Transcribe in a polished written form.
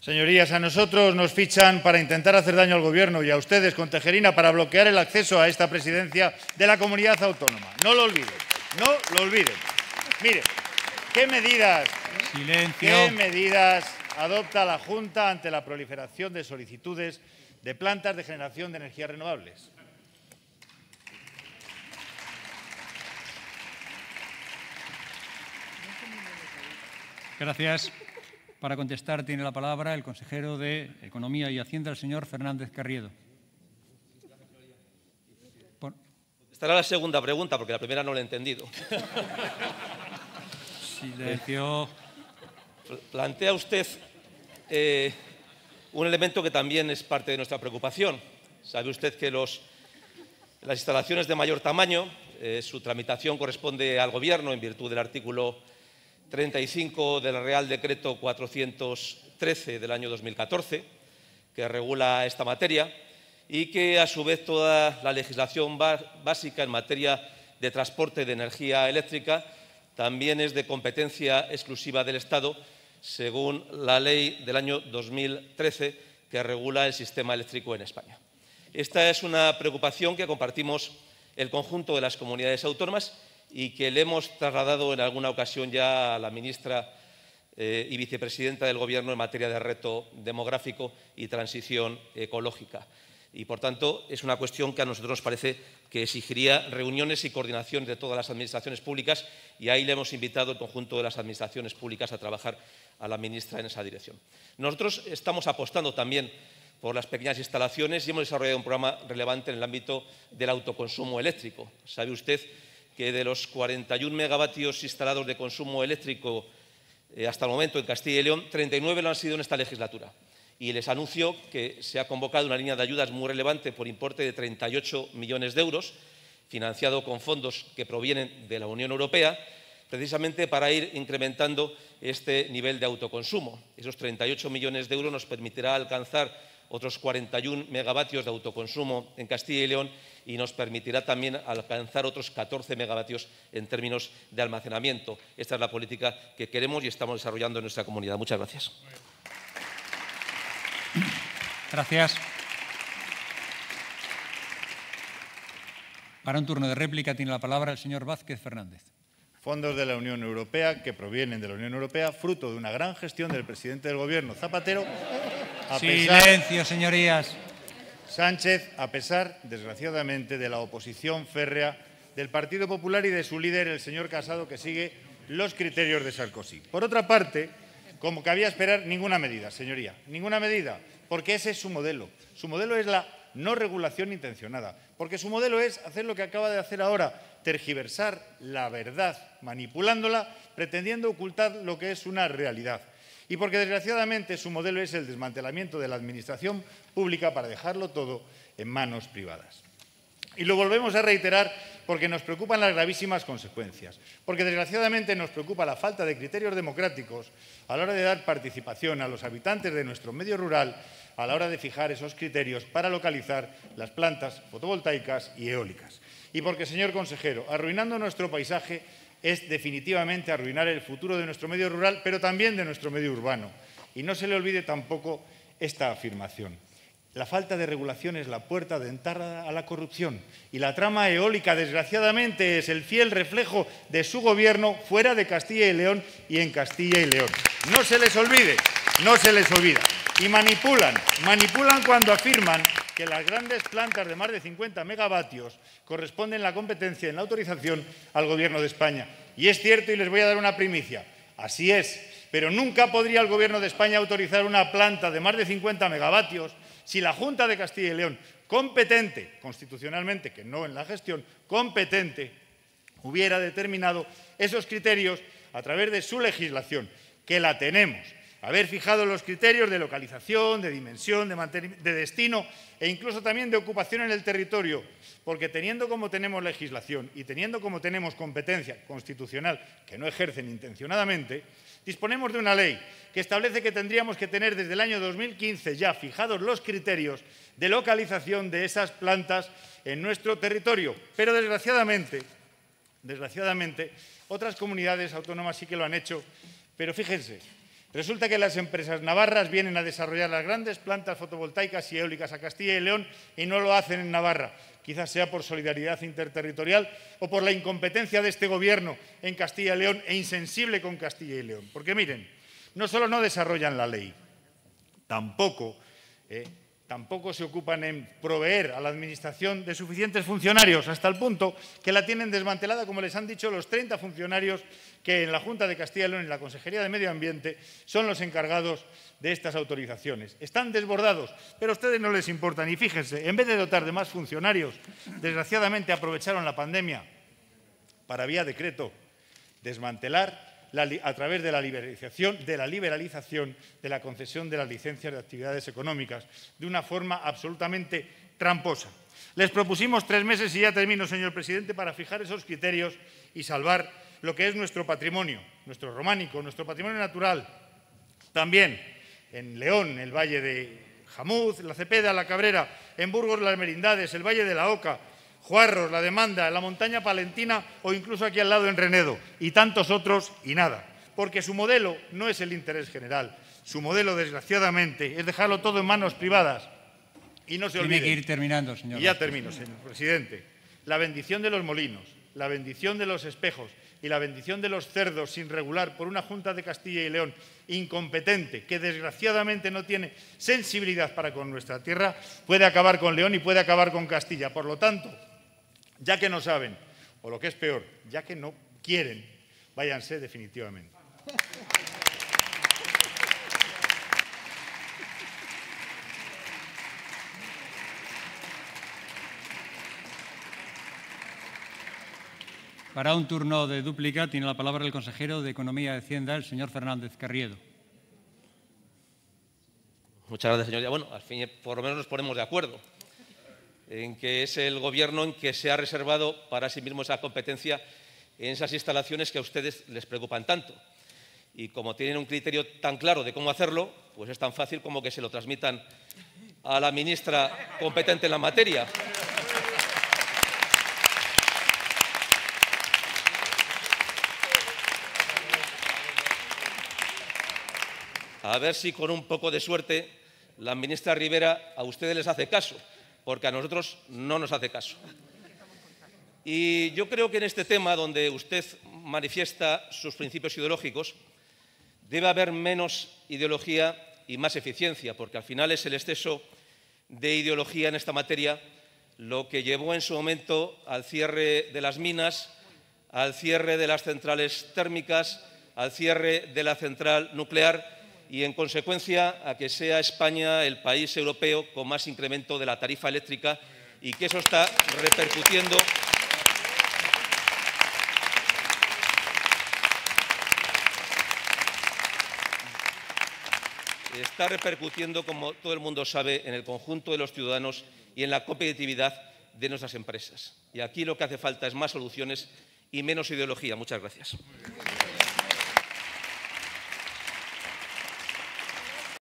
Señorías, a nosotros nos fichan para intentar hacer daño al Gobierno y a ustedes con Tejerina para bloquear el acceso a esta presidencia de la comunidad autónoma. No lo olviden, no lo olviden. Miren, ¿qué medidas adopta la Junta ante la proliferación de solicitudes de plantas de generación de energías renovables? Gracias. Para contestar tiene la palabra el consejero de Economía y Hacienda, el señor Fernández Carriedo. Esta era la segunda pregunta, porque la primera no la he entendido. Silencio. Plantea usted un elemento que también es parte de nuestra preocupación. Sabe usted que las instalaciones de mayor tamaño, su tramitación corresponde al Gobierno en virtud del artículo 35 del Real Decreto 413 del año 2014, que regula esta materia y que, a su vez, toda la legislación básica en materia de transporte de energía eléctrica también es de competencia exclusiva del Estado, según la ley del año 2013 que regula el sistema eléctrico en España. Esta es una preocupación que compartimos el conjunto de las comunidades autónomas y que le hemos trasladado en alguna ocasión ya a la ministra y vicepresidenta del Gobierno en materia de reto demográfico y transición ecológica. Y, por tanto, es una cuestión que a nosotros nos parece que exigiría reuniones y coordinación de todas las administraciones públicas, y ahí le hemos invitado al conjunto de las administraciones públicas a trabajar a la ministra en esa dirección. Nosotros estamos apostando también por las pequeñas instalaciones y hemos desarrollado un programa relevante en el ámbito del autoconsumo eléctrico. ¿Sabe usted que de los 41 megavatios instalados de consumo eléctrico hasta el momento en Castilla y León, 39 lo han sido en esta legislatura? Y les anuncio que se ha convocado una línea de ayudas muy relevante por importe de 38 millones de euros, financiado con fondos que provienen de la Unión Europea, precisamente para ir incrementando este nivel de autoconsumo. Esos 38 millones de euros nos permitirá alcanzar otros 41 megavatios de autoconsumo en Castilla y León y nos permitirá también alcanzar otros 14 megavatios en términos de almacenamiento. Esta es la política que queremos y estamos desarrollando en nuestra comunidad. Muchas gracias. Gracias. Para un turno de réplica tiene la palabra el señor Vázquez Fernández. Fondos de la Unión Europea, que provienen de la Unión Europea, fruto de una gran gestión del presidente del Gobierno, Zapatero. Silencio, señorías. Sánchez, a pesar, desgraciadamente, de la oposición férrea del Partido Popular y de su líder, el señor Casado, que sigue los criterios de Sarkozy. Por otra parte, como cabía esperar, ninguna medida, señoría, ninguna medida, porque ese es su modelo. Su modelo es la no regulación intencionada, porque su modelo es hacer lo que acaba de hacer ahora, tergiversar la verdad, manipulándola, pretendiendo ocultar lo que es una realidad. Y porque, desgraciadamente, su modelo es el desmantelamiento de la administración pública para dejarlo todo en manos privadas. Y lo volvemos a reiterar porque nos preocupan las gravísimas consecuencias, porque, desgraciadamente, nos preocupa la falta de criterios democráticos a la hora de dar participación a los habitantes de nuestro medio rural, a la hora de fijar esos criterios para localizar las plantas fotovoltaicas y eólicas. Y porque, señor consejero, arruinando nuestro paisaje, es definitivamente arruinar el futuro de nuestro medio rural, pero también de nuestro medio urbano. Y no se le olvide tampoco esta afirmación. La falta de regulación es la puerta de entrada a la corrupción. Y la trama eólica, desgraciadamente, es el fiel reflejo de su Gobierno fuera de Castilla y León y en Castilla y León. No se les olvide, no se les olvida. Y manipulan cuando afirman que las grandes plantas de más de 50 megavatios corresponden la competencia en la autorización al Gobierno de España. Y es cierto, y les voy a dar una primicia, así es, pero nunca podría el Gobierno de España autorizar una planta de más de 50 megavatios si la Junta de Castilla y León, competente constitucionalmente, que no en la gestión, competente, hubiera determinado esos criterios a través de su legislación, que la tenemos. Haber fijado los criterios de localización, de dimensión, de destino e incluso también de ocupación en el territorio, porque teniendo como tenemos legislación y teniendo como tenemos competencia constitucional que no ejercen intencionadamente, disponemos de una ley que establece que tendríamos que tener desde el año 2015 ya fijados los criterios de localización de esas plantas en nuestro territorio, pero desgraciadamente otras comunidades autónomas sí que lo han hecho, pero fíjense, Resulta que las empresas navarras vienen a desarrollar las grandes plantas fotovoltaicas y eólicas a Castilla y León y no lo hacen en Navarra. Quizás sea por solidaridad interterritorial o por la incompetencia de este Gobierno en Castilla y León e insensible con Castilla y León. Porque miren, no solo no desarrollan la ley, tampoco se ocupan en proveer a la Administración de suficientes funcionarios, hasta el punto que la tienen desmantelada, como les han dicho, los 30 funcionarios que en la Junta de Castilla y León y en la Consejería de Medio Ambiente son los encargados de estas autorizaciones. Están desbordados, pero a ustedes no les importan. Y fíjense, en vez de dotar de más funcionarios, desgraciadamente aprovecharon la pandemia para, vía decreto, desmantelar a través de la liberalización de la concesión de las licencias de actividades económicas, de una forma absolutamente tramposa. Les propusimos 3 meses, y ya termino, señor presidente, para fijar esos criterios y salvar lo que es nuestro patrimonio, nuestro románico, nuestro patrimonio natural. También en León, el Valle de Jamuz, la Cepeda, la Cabrera, en Burgos, las Merindades, el Valle de la Oca, Juarros, la demanda, la Montaña Palentina o incluso aquí al lado en Renedo, y tantos otros y nada. Porque su modelo no es el interés general. Su modelo, desgraciadamente, es dejarlo todo en manos privadas. Y no se olviden. Tiene que ir terminando, señor. Y ya termino, señor presidente. La bendición de los molinos, la bendición de los espejos y la bendición de los cerdos sin regular por una Junta de Castilla y León incompetente, que desgraciadamente no tiene sensibilidad para con nuestra tierra, puede acabar con León y puede acabar con Castilla. Por lo tanto, ya que no saben, o lo que es peor, ya que no quieren, váyanse definitivamente. Para un turno de dúplica tiene la palabra el consejero de Economía y Hacienda, el señor Fernández Carriedo. Muchas gracias, señoría. Bueno, al fin por lo menos nos ponemos de acuerdo en que es el Gobierno en que se ha reservado para sí mismo esa competencia en esas instalaciones que a ustedes les preocupan tanto. Y como tienen un criterio tan claro de cómo hacerlo, pues es tan fácil como que se lo transmitan a la ministra competente en la materia. A ver si con un poco de suerte la ministra Rivera a ustedes les hace caso, porque a nosotros no nos hace caso. Y yo creo que en este tema, donde usted manifiesta sus principios ideológicos, debe haber menos ideología y más eficiencia, porque al final es el exceso de ideología en esta materia lo que llevó en su momento al cierre de las minas, al cierre de las centrales térmicas, al cierre de la central nuclear y, en consecuencia, a que sea España el país europeo con más incremento de la tarifa eléctrica, y que eso está repercutiendo como todo el mundo sabe, en el conjunto de los ciudadanos y en la competitividad de nuestras empresas. Y aquí lo que hace falta es más soluciones y menos ideología. Muchas gracias.